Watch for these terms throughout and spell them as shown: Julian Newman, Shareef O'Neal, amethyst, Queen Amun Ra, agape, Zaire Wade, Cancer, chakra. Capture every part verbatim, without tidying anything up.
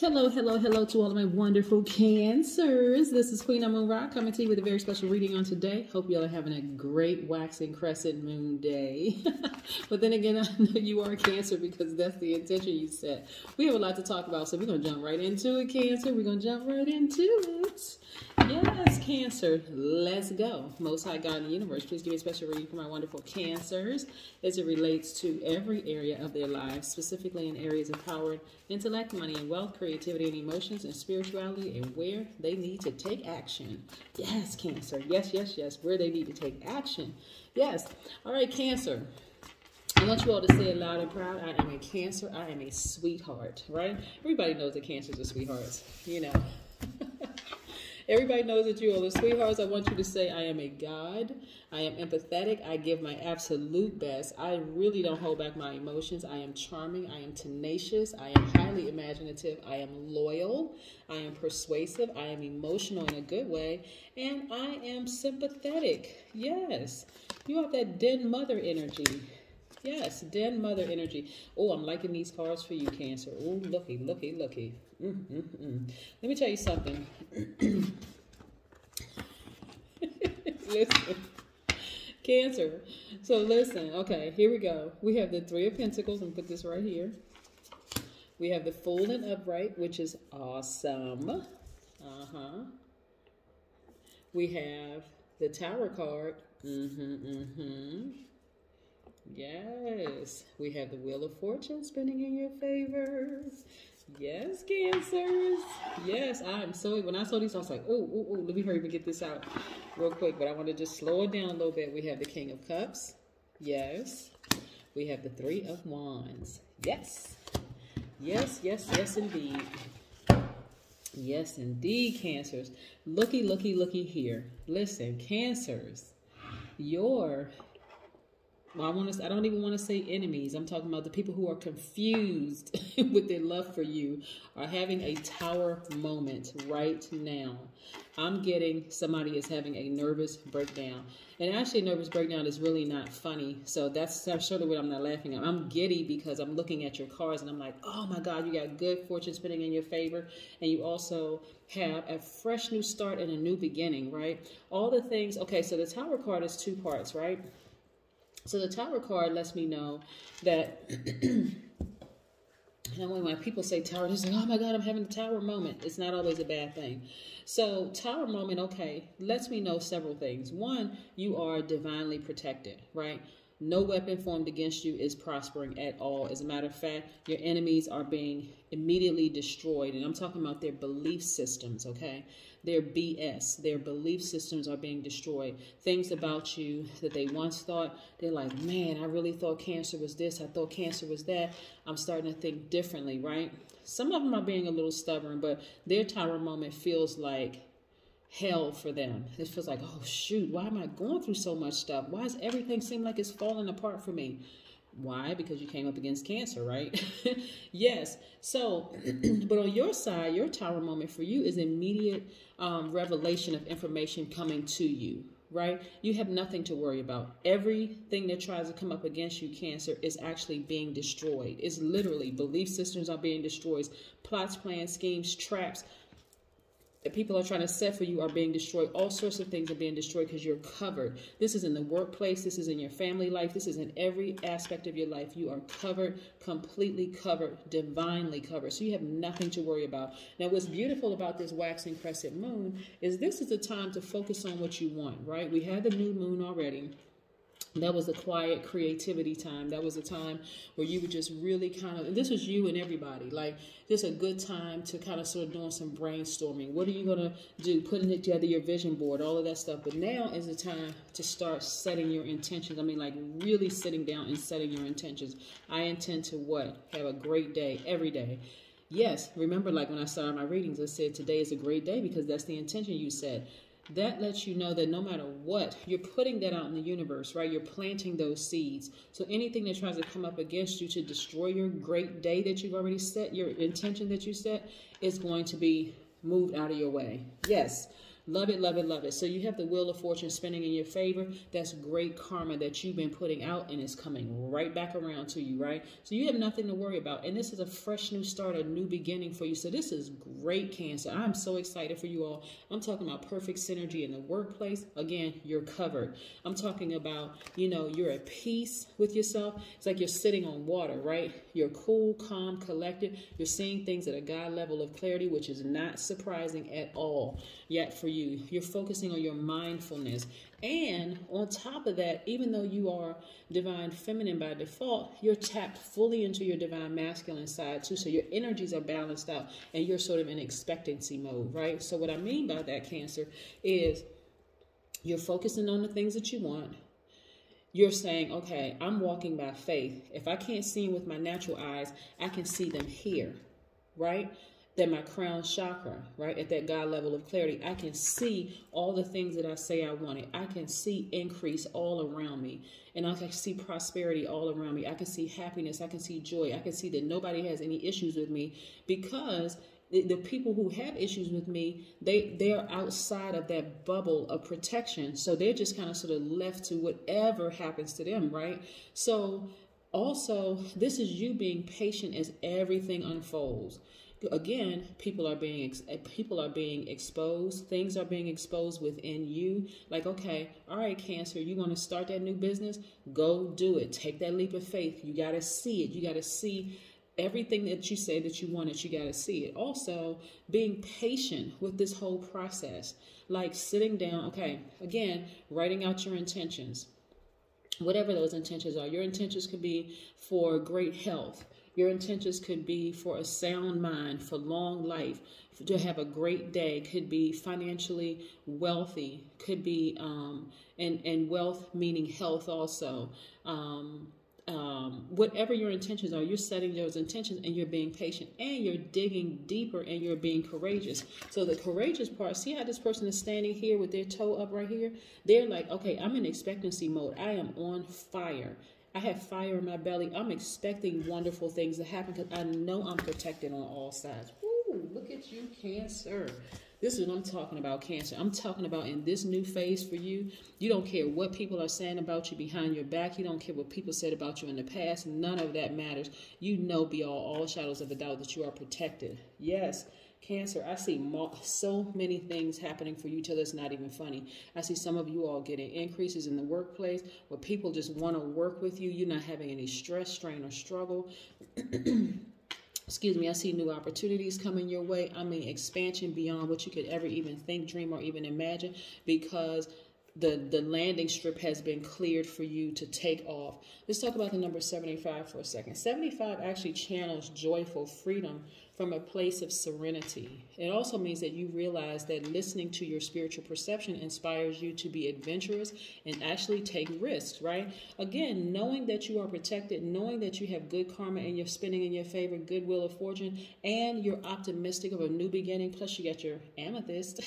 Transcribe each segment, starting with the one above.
Hello, hello, hello to all of my wonderful Cancers. This is Queen Amun Ra coming to you with a very special reading on today. Hope y'all are having a great waxing crescent moon day. But then again, I know you are a Cancer because that's the intention you set. We have a lot to talk about, so we're going to jump right into it, Cancer. We're going to jump right into it. Yes, Cancer. Let's go. Most High God in the universe, please give me a special reading for my wonderful Cancers as it relates to every area of their lives, specifically in areas of power, intellect, money, and wealth, creativity and emotions, and spirituality, and where they need to take action. Yes, Cancer. Yes, yes, yes. Where they need to take action. Yes. All right, Cancer. I want you all to say it loud and proud. I am a Cancer. I am a sweetheart, right? Everybody knows that Cancers are sweethearts, you know. Everybody knows that you all are sweethearts. I want you to say, I am a God. I am empathetic. I give my absolute best. I really don't hold back my emotions. I am charming. I am tenacious. I am highly imaginative. I am loyal. I am persuasive. I am emotional in a good way. And I am sympathetic. Yes. You have that den mother energy. Yes, den mother energy. Oh, I'm liking these cards for you, Cancer. Oh, looky, looky, looky. Mm, mm, mm. Let me tell you something. Listen, Cancer. So listen, okay, here we go. We have the Three of Pentacles. I'm going to put this right here. We have the Fool and Upright, which is awesome. Uh-huh. We have the Tower card. Mm-hmm, mm-hmm. Yes, we have the Wheel of Fortune spinning in your favor. Yes, Cancers. Yes, I'm so, when I saw these, I was like, oh, oh, oh, let me hurry and get this out real quick. But I want to just slow it down a little bit. We have the King of Cups. Yes. We have the Three of Wands. Yes. Yes, yes, yes, indeed. Yes, indeed, Cancers. Looky, looky, looky here. Listen, Cancers, your... Well, I want to. I don't even want to say enemies. I'm talking about the people who are confused with their love for you are having a tower moment right now. I'm getting somebody is having a nervous breakdown. And actually, nervous breakdown is really not funny. So that's, that's surely what I'm not laughing at. I'm giddy because I'm looking at your cards and I'm like, oh my God, you got good fortune spinning in your favor. And you also have a fresh new start and a new beginning, right? All the things. Okay, so the Tower card is two parts, right? So the Tower card lets me know that, and when my people say Tower, they're like, oh my God, I'm having a Tower moment. It's not always a bad thing. So Tower moment, okay, lets me know several things. One, you are divinely protected, right? No weapon formed against you is prospering at all. As a matter of fact, your enemies are being immediately destroyed. And I'm talking about their belief systems, okay? Their B S, their belief systems are being destroyed. Things about you that they once thought, they're like, man, I really thought Cancer was this. I thought Cancer was that. I'm starting to think differently, right? Some of them are being a little stubborn, but their Tower moment feels like hell for them. It feels like, oh shoot, why am I going through so much stuff? Why does everything seem like it's falling apart for me? Why? Because you came up against Cancer, right? Yes. So, but on your side, your Tower moment for you is immediate um, revelation of information coming to you, right? You have nothing to worry about. Everything that tries to come up against you, Cancer, is actually being destroyed. It's literally belief systems are being destroyed. Plots, plans, schemes, traps that people are trying to set for you are being destroyed. All sorts of things are being destroyed because you're covered. This is in the workplace. This is in your family life. This is in every aspect of your life. You are covered, completely covered, divinely covered. So you have nothing to worry about. Now, what's beautiful about this waxing crescent moon is this is the time to focus on what you want, right? We had the new moon already. That was a quiet creativity time. That was a time where you would just really kind of, and this was you and everybody, like just a good time to kind of sort of doing some brainstorming. What are you going to do? Putting it together, your vision board, all of that stuff. But now is the time to start setting your intentions. I mean, like really sitting down and setting your intentions. I intend to what? Have a great day every day. Yes. Remember, like when I started my readings, I said today is a great day because that's the intention you set. That lets you know that no matter what, you're putting that out in the universe, right? You're planting those seeds. So anything that tries to come up against you to destroy your great day that you've already set, your intention that you set, is going to be moved out of your way. Yes. Love it, love it, love it. So you have the wheel of fortune spinning in your favor. That's great karma that you've been putting out, and it's coming right back around to you, right? So you have nothing to worry about. And this is a fresh new start, a new beginning for you. So this is great, Cancer. I'm so excited for you all. I'm talking about perfect synergy in the workplace. Again, you're covered. I'm talking about, you know, you're at peace with yourself. It's like you're sitting on water, right? You're cool, calm, collected. You're seeing things at a God level of clarity, which is not surprising at all yet for you. You're focusing on your mindfulness. And on top of that, even though you are divine feminine by default, you're tapped fully into your divine masculine side too. So your energies are balanced out and you're sort of in expectancy mode, right? So what I mean by that, Cancer, is you're focusing on the things that you want. You're saying, okay, I'm walking by faith. If I can't see them with my natural eyes, I can see them here, right? That my crown chakra, right, at that God level of clarity, I can see all the things that I say I wanted. I can see increase all around me, and I can see prosperity all around me. I can see happiness. I can see joy. I can see that nobody has any issues with me, because the, the people who have issues with me, they, they are outside of that bubble of protection. So they're just kind of sort of left to whatever happens to them, right? So also, this is you being patient as everything unfolds. Again, people are being people are being exposed. Things are being exposed within you. Like, okay, all right, Cancer, you want to start that new business? Go do it. Take that leap of faith. You got to see it. You got to see everything that you say that you wanted. You got to see it. Also, being patient with this whole process. Like sitting down, okay, again, writing out your intentions. Whatever those intentions are. Your intentions could be for great health. Your intentions could be for a sound mind, for long life, to have a great day, could be financially wealthy, could be, um, and, and wealth meaning health also. Um, um, whatever your intentions are, you're setting those intentions and you're being patient and you're digging deeper and you're being courageous. So the courageous part, see how this person is standing here with their toe up right here? They're like, okay, I'm in expectancy mode. I am on fire. I have fire in my belly. I'm expecting wonderful things to happen because I know I'm protected on all sides. Ooh, look at you, Cancer. This is what I'm talking about, Cancer. I'm talking about in this new phase for you, you don't care what people are saying about you behind your back. You don't care what people said about you in the past. None of that matters. You know beyond all shadows of a doubt that you are protected. Yes. Cancer, I see so many things happening for you till it's not even funny. I see some of you all getting increases in the workplace where people just want to work with you. You're not having any stress, strain, or struggle. Excuse me, I see new opportunities coming your way. I mean, expansion beyond what you could ever even think, dream, or even imagine, because the, the landing strip has been cleared for you to take off. Let's talk about the number seventy-five for a second. seventy-five actually channels joyful freedom from a place of serenity. It also means that you realize that listening to your spiritual perception inspires you to be adventurous and actually take risks, right? Again, knowing that you are protected, knowing that you have good karma and you're spinning in your favor, good wheel of fortune, and you're optimistic of a new beginning, plus you got your amethyst,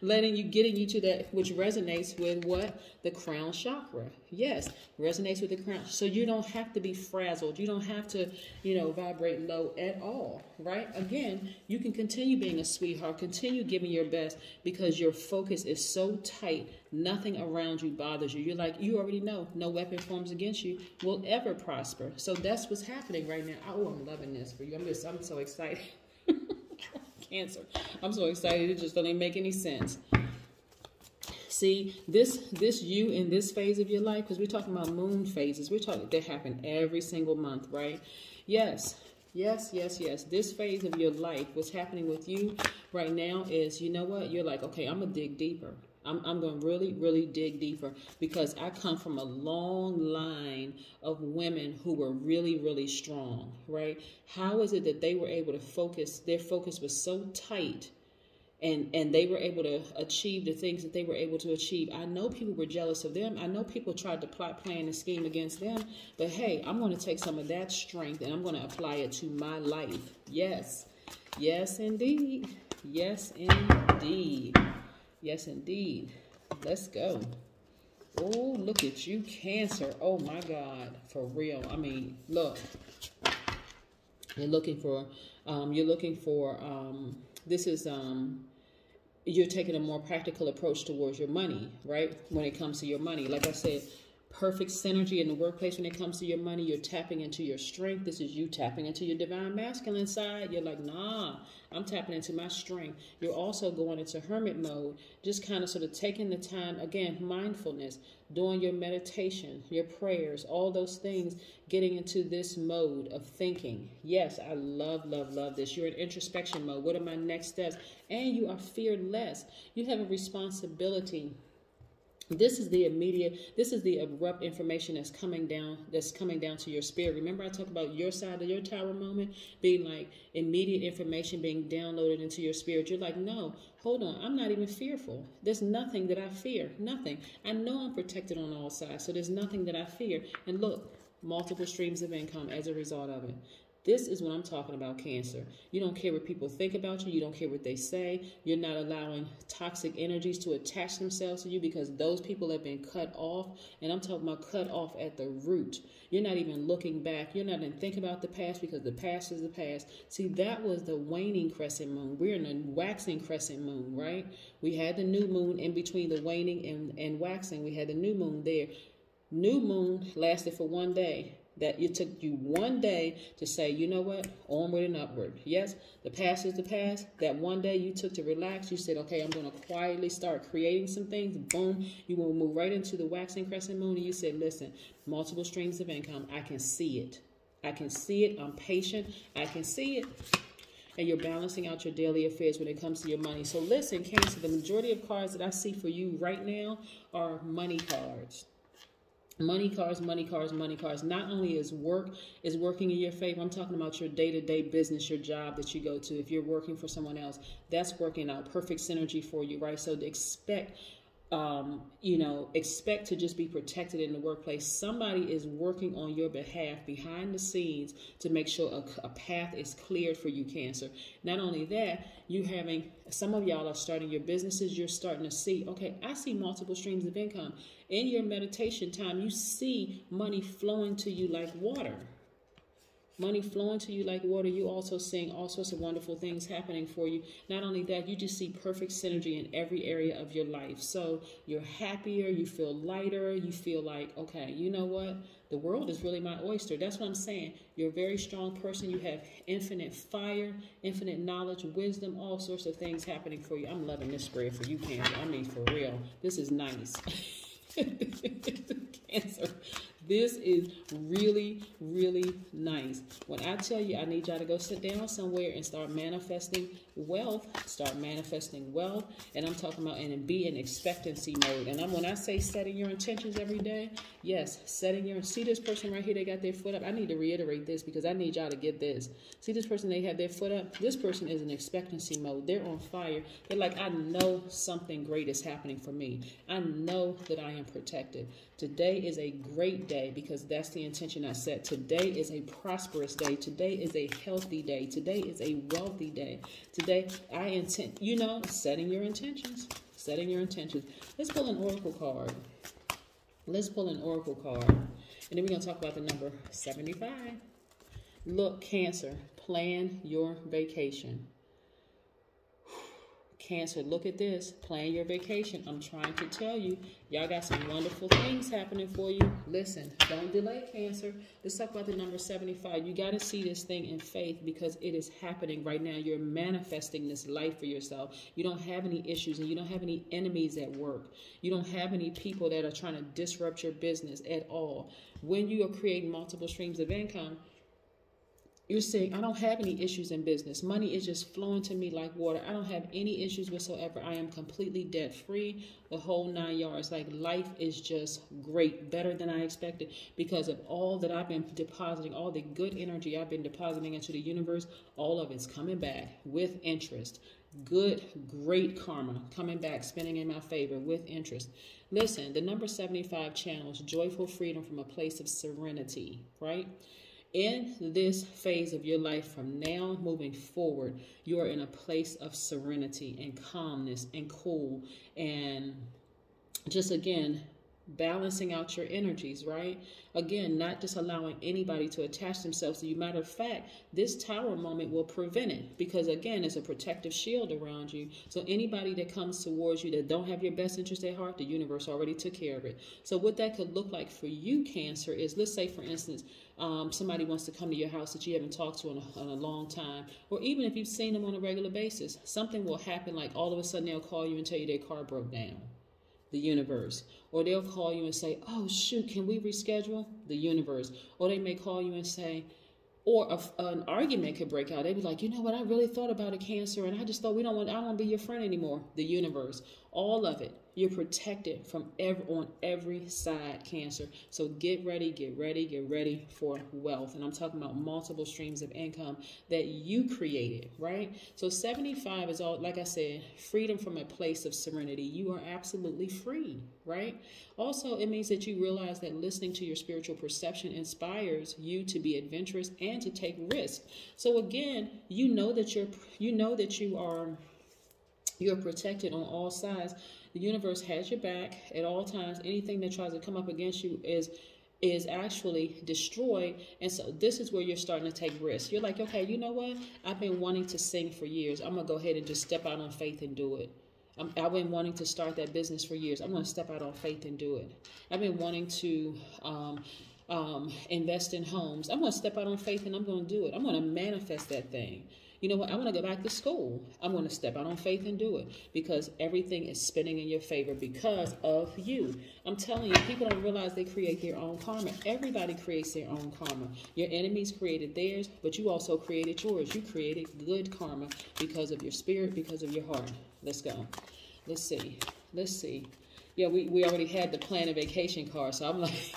letting you, getting you to that, which resonates with what? The crown chakra. Yes, resonates with the crown. So you don't have to be frazzled. You don't have to, you know, vibrate low at all. Right? Again, you can continue being a sweetheart, continue giving your best, because your focus is so tight. Nothing around you bothers you. You're like, you already know, no weapon forms against you will ever prosper. So that's what's happening right now. Oh, I'm loving this for you. I'm just, I'm so excited. Cancer. I'm so excited. It just doesn't make any sense. See, this this you in this phase of your life, because we're talking about moon phases. We're talking, they happen every single month, right? Yes. Yes, yes, yes. This phase of your life, what's happening with you right now is, you know what? You're like, okay, I'm going to dig deeper. I'm, I'm going to really, really dig deeper, because I come from a long line of women who were really, really strong, right? How is it that they were able to focus? Their focus was so tight. And, and they were able to achieve the things that they were able to achieve. I know people were jealous of them. I know people tried to plot, plan, and scheme against them. But hey, I'm going to take some of that strength and I'm going to apply it to my life. Yes. Yes, indeed. Yes, indeed. Yes, indeed. Let's go. Oh, look at you, Cancer. Oh, my God. For real. I mean, look. You're looking for... Um, you're looking for... Um, This is um, you're taking a more practical approach towards your money, right? When it comes to your money, like I said, perfect synergy in the workplace when it comes to your money. You're tapping into your strength. This is you tapping into your divine masculine side. You're like, nah, I'm tapping into my strength. You're also going into hermit mode, just kind of sort of taking the time, again, mindfulness, doing your meditation, your prayers, all those things, getting into this mode of thinking. Yes, I love, love, love this. You're in introspection mode. What are my next steps? And you are fearless. You have a responsibility. This is the immediate, this is the abrupt information that's coming down, that's coming down to your spirit. Remember I talked about your side of your tower moment being like immediate information being downloaded into your spirit. You're like, no, hold on. I'm not even fearful. There's nothing that I fear. Nothing. I know I'm protected on all sides. So there's nothing that I fear. And look, multiple streams of income as a result of it. This is what I'm talking about, Cancer. You don't care what people think about you. You don't care what they say. You're not allowing toxic energies to attach themselves to you because those people have been cut off. And I'm talking about cut off at the root. You're not even looking back. You're not even thinking about the past because the past is the past. See, that was the waning crescent moon. We're in a waxing crescent moon, right? We had the new moon in between the waning and, and waxing. We had the new moon there. New moon lasted for one day. That it took you one day to say, you know what, onward and upward. Yes, the past is the past. That one day you took to relax. You said, okay, I'm going to quietly start creating some things. Boom, you will move right into the waxing crescent moon. And you said, listen, multiple streams of income. I can see it. I can see it. I'm patient. I can see it. And you're balancing out your daily affairs when it comes to your money. So listen, Cancer, the majority of cards that I see for you right now are money cards. Money cards, money cards, money cards. Not only is work is working in your favor, I'm talking about your day-to-day business, your job that you go to. If you're working for someone else, that's working out. Perfect synergy for you, right? So expect, um, you know, expect to just be protected in the workplace. Somebody is working on your behalf behind the scenes to make sure a, a path is cleared for you, Cancer. Not only that, you having, some of y'all are starting your businesses. You're starting to see, okay, I see multiple streams of income. In your meditation time, you see money flowing to you like water. Money flowing to you like water. You also seeing all sorts of wonderful things happening for you. Not only that, you just see perfect synergy in every area of your life. So you're happier. You feel lighter. You feel like, okay, you know what? The world is really my oyster. That's what I'm saying. You're a very strong person. You have infinite fire, infinite knowledge, wisdom, all sorts of things happening for you. I'm loving this spread for you, Cancer. I mean, for real. This is nice. Cancer, this is really, really nice. When I tell you, I need y'all to go sit down somewhere and start manifesting wealth, start manifesting wealth, and I'm talking about and be in expectancy mode. And I'm, when I say setting your intentions every day, yes, setting your, see this person right here, they got their foot up. I need to reiterate this because I need y'all to get this. See this person, they have their foot up. This person is in expectancy mode. They're on fire. They're like, I know something great is happening for me. I know that I am protected. Today is a great day because that's the intention I set. Today is a prosperous day. Today is a healthy day. Today is a wealthy day. Today, I intend, you know, setting your intentions, setting your intentions. Let's pull an oracle card. Let's pull an oracle card. And then we're going to talk about the number seventy-five. Look, Cancer, plan your vacation. Cancer, look at this. Plan your vacation. I'm trying to tell you, y'all got some wonderful things happening for you. Listen, don't delay, Cancer. Let's talk about the number seventy-five. You got to see this thing in faith because it is happening right now. You're manifesting this life for yourself. You don't have any issues and you don't have any enemies at work. You don't have any people that are trying to disrupt your business at all. When you are creating multiple streams of income, you're saying, I don't have any issues in business. Money is just flowing to me like water. I don't have any issues whatsoever. I am completely debt-free, the whole nine yards. Like, life is just great, better than I expected because of all that I've been depositing, all the good energy I've been depositing into the universe. All of it's coming back with interest. Good, great karma coming back, spinning in my favor with interest. Listen, the number seventy-five channels joyful freedom from a place of serenity, right? In this phase of your life from now moving forward, you are in a place of serenity and calmness and cool and just, again, balancing out your energies, right? Again, not just allowing anybody to attach themselves to you. Matter of fact, this tower moment will prevent it, because again, it's a protective shield around you. So anybody that comes towards you that don't have your best interest at heart, the universe already took care of it. So what that could look like for you, Cancer, is, let's say for instance, um, somebody wants to come to your house that you haven't talked to in a, in a long time, or even if you've seen them on a regular basis, something will happen. Like all of a sudden they'll call you and tell you their car broke down. The universe. Or they'll call you and say, oh shoot, can we reschedule? The universe. Or they may call you and say, or a, an argument could break out. They'd be like, you know what, I really thought about a Cancer, and I just thought we don't want, I don't want to be your friend anymore. The universe. All of it. You're protected from every, on every side, Cancer. So get ready, get ready, get ready for wealth. And I'm talking about multiple streams of income that you created, right? So seventy-five is all, like I said, freedom from a place of serenity. You are absolutely free, right? Also, it means that you realize that listening to your spiritual perception inspires you to be adventurous and to take risks. So again, you know that you're, you know that you are, you're protected on all sides. The universe has your back at all times. Anything that tries to come up against you is is actually destroyed. And so this is where you're starting to take risks. You're like, okay, you know what? I've been wanting to sing for years. I'm going to go ahead and just step out on faith and do it. I'm, I've been wanting to start that business for years. I'm going to step out on faith and do it. I've been wanting to um, um, invest in homes. I'm going to step out on faith and I'm going to do it. I'm going to manifest that thing. You know what? I want to go back to school. I'm going to step out on faith and do it, because everything is spinning in your favor because of you. I'm telling you, people don't realize they create their own karma. Everybody creates their own karma. Your enemies created theirs, but you also created yours. You created good karma because of your spirit, because of your heart. Let's go. Let's see. Let's see. Yeah, we, we already had the plan of vacation card, so I'm like,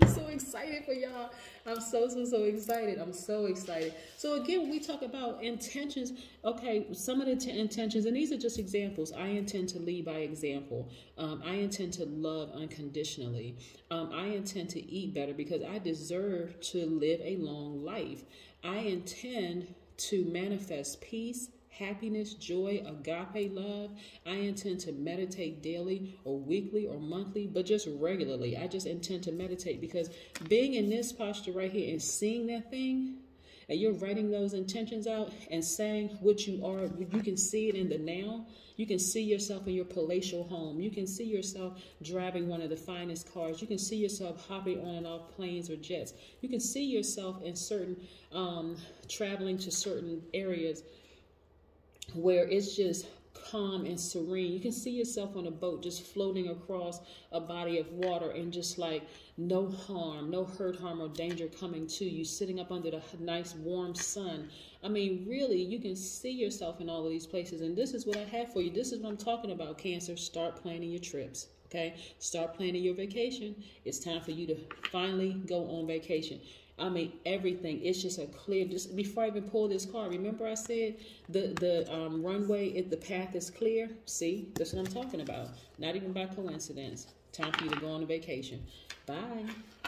I'm so excited for y'all. I'm so, so, so excited. I'm so excited. So again, when we talk about intentions, okay, some of the intentions, and these are just examples. I intend to lead by example. Um, I intend to love unconditionally. Um, I intend to eat better because I deserve to live a long life. I intend to manifest peace, happiness, joy, agape love. I intend to meditate daily or weekly or monthly, but just regularly. I just intend to meditate, because being in this posture right here and seeing that thing, and you're writing those intentions out and saying what you are, you can see it in the now. You can see yourself in your palatial home. You can see yourself driving one of the finest cars. You can see yourself hopping on and off planes or jets. You can see yourself in certain, um, traveling to certain areas where it's just calm and serene. You can see yourself on a boat just floating across a body of water, and just like no harm, no hurt, harm, or danger coming to you, sitting up under the nice warm sun. I mean, really, you can see yourself in all of these places. And this is what I have for you. This is what I'm talking about, Cancer. Start planning your trips. Okay, start planning your vacation. It's time for you to finally go on vacation. I mean, everything. It's just a clear, just before I even pull this card, remember I said the, the um, runway, it, the path is clear. See, that's what I'm talking about. Not even by coincidence. Time for you to go on a vacation. Bye.